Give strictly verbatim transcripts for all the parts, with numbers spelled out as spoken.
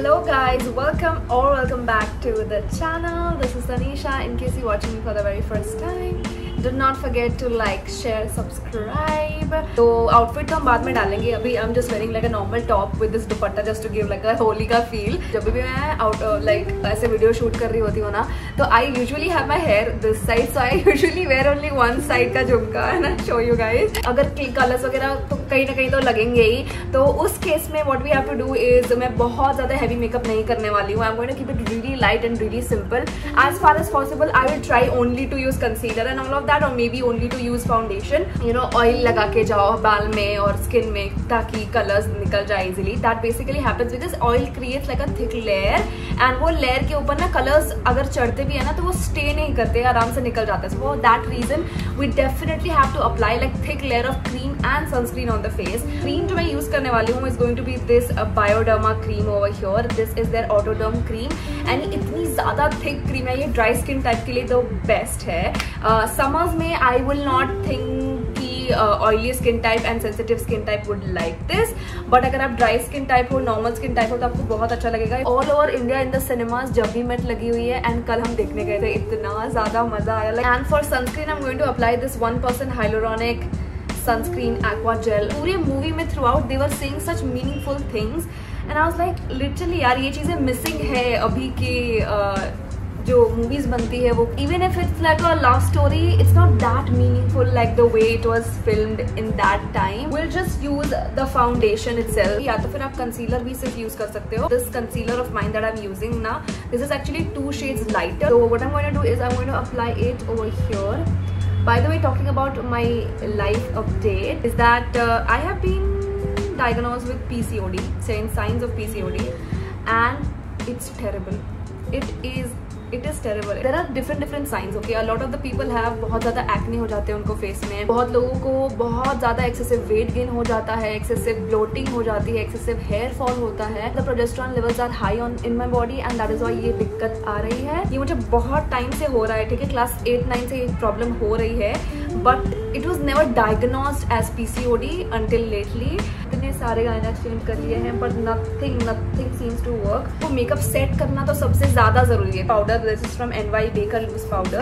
Hello guys, welcome or welcome back to the channel. This is Tanisha. In case you're watching me for the very first time, do not forget to like, share, subscribe. तो outfit हम बाद में डालेंगे. अभी I'm just wearing like a normal top with this dupatta just to give like a Holi का feel. जब भी मैं out like ऐसे वीडियो शूट कर रही होती हूँ ना, तो I usually have my hair this side, so I usually wear only one side का झुमका है ना, show you guys. अगर कलर्स वगैरह तो कहीं ना कहीं तो लगेंगे ही, तो उस केस में what we have to do is मैं बहुत ज़्यादा हैवी मेकअप नहीं करने वाली हूँ. I'm going to keep it really light and really simple. As far as possible, I will try only to use concealer and all of that, or maybe only to use foundation. You know, oil लगा के जाओ बाल में और skin में ताकि colours निकल जाए easily. That basically happens because oil creates like a thick layer, and वो लेयर के ऊपर ना कलर्स अगर चढ़ते भी है ना तो वो स्टे नहीं करते, आराम से निकल जाते हैं. So for that reason we definitely have to apply like thick layer of cream and sunscreen on the face. Cream जो मैं यूज़ करने वाली हूँ is going to be this Bioderma cream over here. This is there Atoderm cream, and इतनी ज़्यादा thick cream है, ये dry skin type के लिए तो बेस्ट है. समर्स में I will not think oily skin type and sensitive skin type would like this, but अगर आप ड्राई स्किन टाइप हो, नॉर्मल स्किन टाइप हो, तो आपको बहुत अच्छा लगेगा. All over India in the cinemas जब भी मेट लगी हुई है, एंड कल हम देखने गए थे, इतना ज़्यादा मज़ा आया. And for sunscreen I am going to apply this one percent hyaluronic sunscreen aqua gel. पूरी मूवी में throughout they were saying such meaningful things, and I was like literally यार ये चीज़ें मिसिंग है अभी की uh, जो मूवीज बनती है वो. Even if it's like a love story, it's not that meaningful like the way it was filmed in that time. Will just use the foundation itself, या तो फिर आप कंसीलर भी सिर्फ यूज कर सकते हो. This concealer of mine that I am using ना, this is actually two shades lighter. So what I am going to do is I am going to apply it over here. By the way, talking about my life update is that I have been diagnosed with P C O D, signs of P C O D, and it's terrible. It is It is terrible. There are different different signs. Okay, a lot of the people have बहुत ज़्यादा acne हो जाते हैं उनको face में. बहुत लोगों को बहुत ज़्यादा excessive weight gain हो जाता है, excessive bloating हो जाती है, excessive hair fall होता है. The progesterone levels are high on in my body, and that is why ये दिक्कत आ रही है. ये मुझे बहुत time से हो रहा है, ठीक है, class eight nine से ये problem हो रही है, but it was never diagnosed as P C O D until lately. इतने सारे गायना चेंज कर लिए हैं, but nothing nothing seems to work. तो makeup set करना तो सबसे ज़्यादा ज़रूरी है. Powder, this is from N Y Baker loose powder,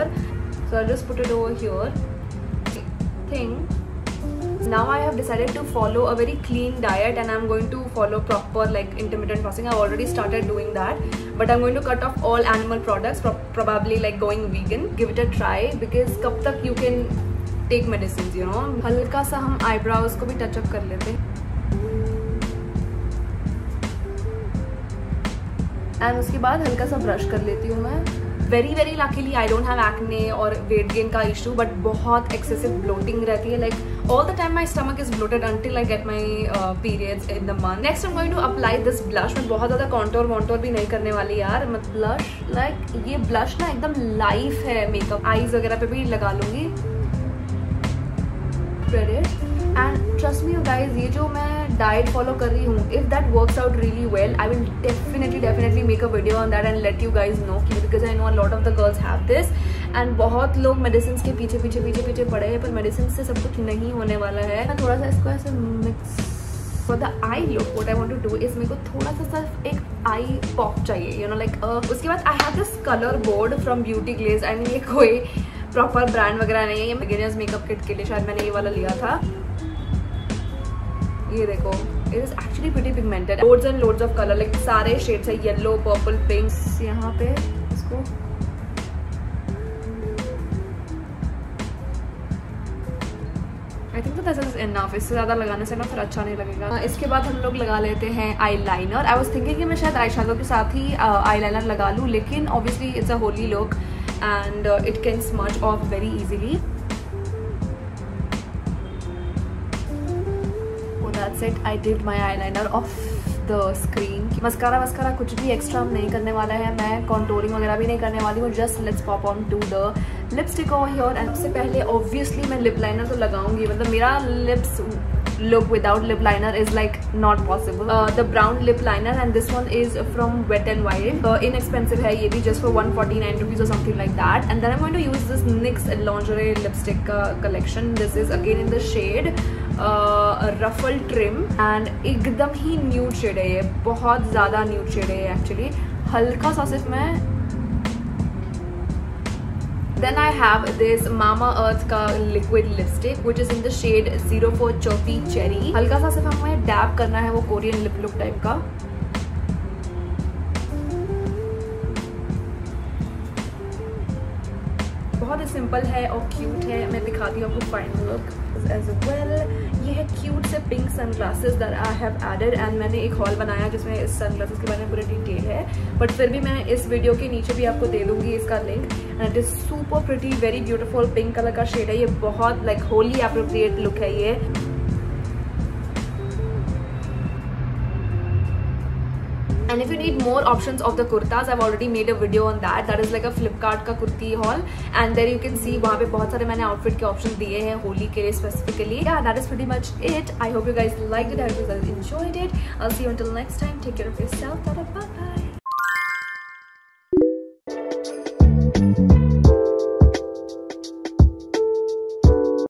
so I'll just put it over here. Thing. Now I have decided to follow a very clean diet, and I'm going to follow proper like intermittent fasting. I've already started doing that, but I'm going to cut off all animal products. Pro probably like going vegan. Give it a try because कब तक you can take medicines, you know. हल्का सा हम eyebrows को भी touch up कर लेते हैं. एंड उसके बाद हल्का सा ब्रश कर लेती हूँ मैं. Very very luckily I don't have acne और वेट गेन का इशू, बट बहुत एक्सेसिव ब्लोटिंग रहती है. Like all the time my stomach is bloated until I get my periods in the month. Next I am going to apply this blush. मैं बहुत ज़्यादा contour वॉन्टोर भी नहीं करने वाली यार. मत ब्लश लाइक like, ये ब्लश ना एकदम लाइफ है मेकअप. आईज वगैरह पे भी लगा लूँगी. Credit and trust me you guys, ये जो मैं डाइट फॉलो कर रही हूँ, if that works out really well, I will definitely definitely make a video on that and let you guys know, because I know a lot of the girls have this. And बहुत लोग medicine के पीछे पीछे पीछे पीछे पड़े हैं, पर मेडिसिन से सब कुछ नहीं होने वाला है. मैं थोड़ा सा इसको ऐसे mix for the eye look. What I want to do is मेरे को थोड़ा सा सिर्फ एक आई पॉप चाहिए, यू नो लाइक. उसके बाद I have this colour board from Beauty Glazed. I mean ये कोई प्रॉपर ब्रांड वगैरह नहीं है, ये बिगिनर्स मेकअप किट के लिए शायद मैंने ये वाला लिया था. ये देखो, it is actually pretty pigmented. Loads and loads of colour, like सारे शेड्स है, येलो, पर्पल, पिंक्स. यहाँ पे इसको I think this is enough. इससे ज़्यादा लगाने से ना फिर अच्छा नहीं लगेगा. इसके बाद हम लोग लगा लेते हैं eyeliner. I was thinking कि मैं शायद आई शैडो के साथ ही आई लाइनर लगा लूँ, लेकिन obviously it's a Holi look and uh, it can smudge off very easily. Oh, that's it. I dipped my eyeliner off the screen. Mascara mascara कुछ भी extra हम नहीं करने वाला है. मैं contouring वगैरह भी नहीं करने वाली हूँ. Just let's pop on to the lipstick over here. और सबसे पहले obviously मैं lip liner तो लगाऊंगी. मतलब मेरा lips look without lip liner is like not possible. Uh, the brown lip liner, and this one is from Wet n Wild. Uh, inexpensive hai ye bhi, just for one forty-nine rupees or something like that. And then I'm going to use this NYX lingerie lipstick uh, collection. This is again in the shade ruffle trim and एकदम ही nude shade है ये, बहुत ज़्यादा nude shade है ये actually, हल्का सा सिर्फ मैं। Then I have this Mama Earth का liquid lipstick which is in the shade zero four Choppy Cherry। हल्का सा सिर्फ हमें डैब करना है वो कोरियन लिप लुक टाइप का। बहुत ही सिंपल है और क्यूट है, मैं दिखाती हूँ आपको फाइनल लुक एज वेल। ये है क्यूट से pink sunglasses that I have added and मैंने एक हॉल बनाया जिसमें इस सनग्लासेस के बारे में पूरी डिटेल है, बट फिर भी मैं इस वीडियो के नीचे भी आपको दे दूंगी इसका link. And it is super pretty, very beautiful, pink colour का शेड है ये, बहुत लाइक होली एप्रोप्रिएट लुक है ये। And if you need more options of the kurtas, I've already made a video on that. That is like a Flipkart का kurti haul, and there you can see वहाँ पे बहुत सारे मैंने outfit के options दिए हैं होली के लिए specifically. Yeah, that is pretty much it. I hope you guys liked it. I hope you guys enjoyed it. I'll see you until next time. Take care of yourself. Bye bye.